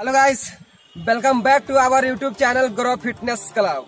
Hello guys, welcome back to our YouTube channel grow fitness club.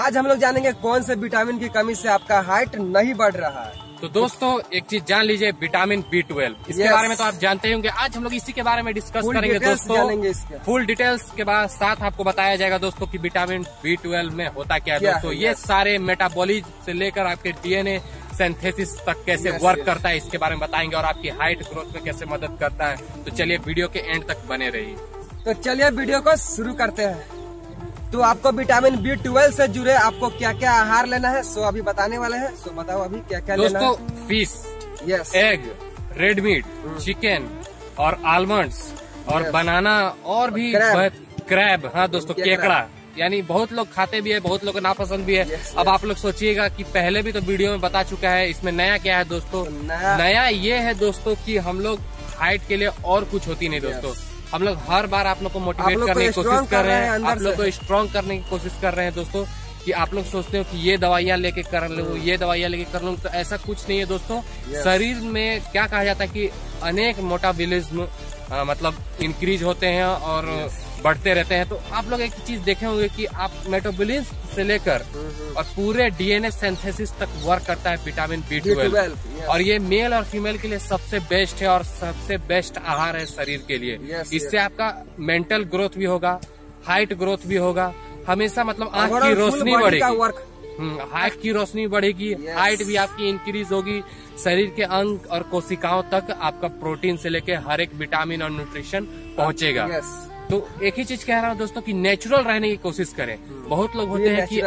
आज हम लोग जानेंगे कौन से विटामिन की कमी से आपका हाइट नहीं बढ़ रहा है। तो दोस्तों एक चीज जान लीजिए, विटामिन B12 इसके बारे में तो आप जानते ही होंगे। आज हम लोग इसी के बारे में डिस्कस करेंगे दोस्तों, फुल डिटेल्स के बाद साथ आपको बताया जाएगा दोस्तों कि विटामिन B12 में होता क्या है दोस्तों। ये सारे मेटाबॉलिज्म से लेकर आपके DNA सिंथेसिस तक कैसे वर्क करता है इसके बारे में बताएंगे, और आपकी हाइट ग्रोथ में कैसे मदद करता है। तो चलिए वीडियो के एंड तक बने रहिए। तो चलिए वीडियो को शुरू करते हैं। तो आपको विटामिन B12 से जुड़े आपको क्या क्या आहार लेना है सो अभी बताने वाले हैं। सो बताओ अभी क्या क्या लेना है दोस्तों। Fish, egg, red meat, chicken और आलमंड्स और बनाना और भी क्रैब। हाँ दोस्तों, केकड़ा यानी बहुत लोग खाते भी है, बहुत लोग को नापसंद भी है। अब आप लोग सोचिएगा कि पहले भी तो वीडियो में बता चुका है, इसमें नया क्या है दोस्तों। नया ये है दोस्तों कि हम लोग हाइट के लिए और कुछ होती नहीं दोस्तों। हम लोग हर बार आप लोग को मोटिवेट करने की कोशिश कर रहे हैं, आप लोग को स्ट्रांग करने की कोशिश कर रहे हैं दोस्तों। कि आप लोग सोचते हो कि ये दवाइयाँ लेके कर लूँ, ये दवाइयाँ लेके कर लूँ, तो ऐसा कुछ नहीं है दोस्तों। शरीर में क्या कहा जाता है कि अनेक मेटाबॉलिज्म मतलब इंक्रीज होते हैं और बढ़ते रहते हैं। तो आप लोग एक चीज देखे होंगे कि आप मेटाबॉलिज्म से लेकर और पूरे DNA सिंथेसिस तक वर्क करता है विटामिन B12। और ये मेल और फीमेल के लिए सबसे बेस्ट है और सबसे बेस्ट आहार है शरीर के लिए। इससे आपका मेंटल ग्रोथ भी होगा, हाइट ग्रोथ भी होगा, हमेशा मतलब आंख की रोशनी बढ़ेगी, हाइट की रोशनी बढ़ेगी, हाइट भी आपकी इंक्रीज होगी। शरीर के अंग और कोशिकाओं तक आपका प्रोटीन से लेके हर एक विटामिन और न्यूट्रिशन पहुंचेगा। तो एक ही चीज कह रहा हूँ दोस्तों कि नेचुरल रहने की कोशिश करें। बहुत लोग होते हैं कि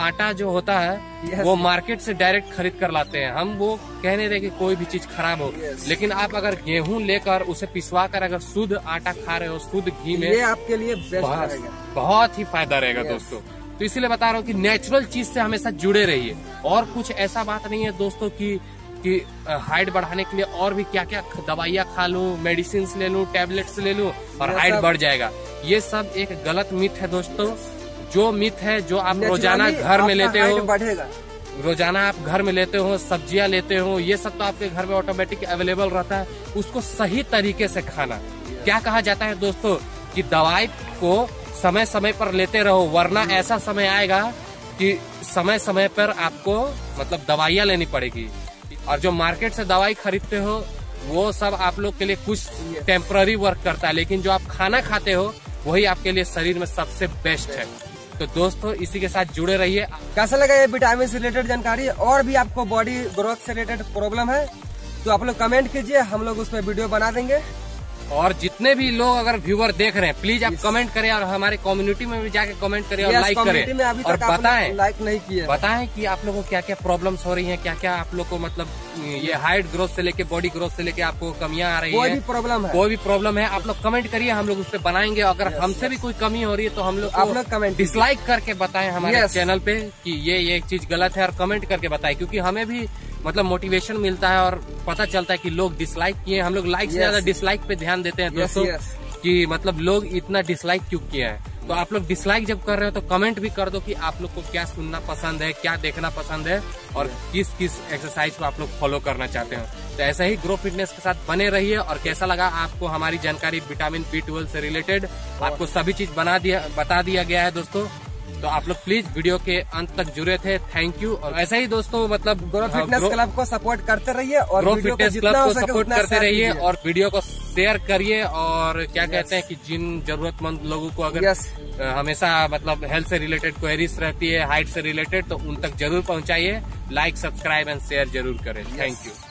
आटा जो होता है वो मार्केट से डायरेक्ट खरीद कर लाते हैं। हम वो कहने रहे कि कोई भी चीज खराब हो, लेकिन आप अगर गेहूं लेकर उसे पिसवा कर अगर शुद्ध आटा खा रहे हो, शुद्ध घी में, ये आपके लिए बहुत ही फायदा रहेगा दोस्तों। तो इसीलिए बता रहा हूँ कि नेचुरल चीज से हमेशा जुड़े रहिए। और कुछ ऐसा बात नहीं है दोस्तों कि हाइट बढ़ाने के लिए और भी क्या क्या दवाइयाँ खा लूँ, मेडिसिन ले लूँ, टैबलेट्स ले लूँ और हाइट बढ़ जाएगा। ये सब एक गलत मिथ है दोस्तों। जो मिथ है, जो आप रोजाना घर में लेते हो, रोजाना आप घर में लेते हो, सब्जियां लेते हो, ये सब तो आपके घर में ऑटोमेटिक अवेलेबल रहता है। उसको सही तरीके से खाना। क्या कहा जाता है दोस्तों कि दवाई को समय समय पर लेते रहो, वरना ऐसा समय आएगा कि समय समय पर आपको मतलब दवाइयाँ लेनी पड़ेगी। और जो मार्केट से दवाई खरीदते हो वो सब आप लोग के लिए कुछ टेम्पररी वर्क करता है, लेकिन जो आप खाना खाते हो वही आपके लिए शरीर में सबसे बेस्ट है। तो दोस्तों इसी के साथ जुड़े रहिए। कैसा लगा ये विटामिन से रिलेटेड जानकारी? और भी आपको बॉडी ग्रोथ से रिलेटेड प्रॉब्लम है तो आप लोग कमेंट कीजिए, हम लोग उस पर वीडियो बना देंगे। और जितने भी लोग अगर व्यूअर देख रहे हैं, प्लीज आप कमेंट करें और हमारे कम्युनिटी में भी जाके कमेंट करें और लाइक करें। और बताएं, लाइक नहीं किया, बताएं कि आप लोगों को क्या क्या प्रॉब्लम्स हो रही हैं, क्या क्या आप लोग को मतलब ये हाइट ग्रोथ से लेके बॉडी ग्रोथ से लेके आपको कमियां आ रही है, कोई भी प्रॉब्लम है आप लोग कमेंट करिए, हम लोग उस पर बनाएंगे। अगर हमसे भी कोई कमी हो रही है तो हम लोग कमेंट डिसलाइक करके बताएं हमारे चैनल पे कि ये एक चीज गलत है, और कमेंट करके बताएं, क्योंकि हमें भी मतलब मोटिवेशन मिलता है और पता चलता है कि लोग डिसलाइक किए। हम लोग लाइक से ज्यादा डिसलाइक पे ध्यान देते हैं दोस्तों कि मतलब लोग इतना डिसलाइक क्यों किया है। तो आप लोग डिसलाइक जब कर रहे हो तो कमेंट भी कर दो कि आप लोग को क्या सुनना पसंद है, क्या देखना पसंद है, और किस किस एक्सरसाइज को आप लोग फॉलो करना चाहते हो। तो ऐसा ही ग्रो फिटनेस के साथ बने रहिए। और कैसा लगा आपको हमारी जानकारी विटामिन B12 से रिलेटेड? आपको सभी चीज बता दिया गया है दोस्तों। तो आप लोग प्लीज वीडियो के अंत तक जुड़े थे, थैंक यू। और ऐसे ही दोस्तों मतलब ग्रो फिटनेस क्लब को सपोर्ट करते रहिए और ग्रो फिटनेस क्लब को सपोर्ट करते रहिए और वीडियो को शेयर करिए। और क्या कहते हैं कि जिन जरूरतमंद लोगों को अगर हमेशा मतलब हेल्थ से रिलेटेड क्वेरीज रहती है, हाइट से रिलेटेड, तो उन तक जरूर पहुँचाइए। लाइक, सब्सक्राइब एंड शेयर जरूर करें। Thank you.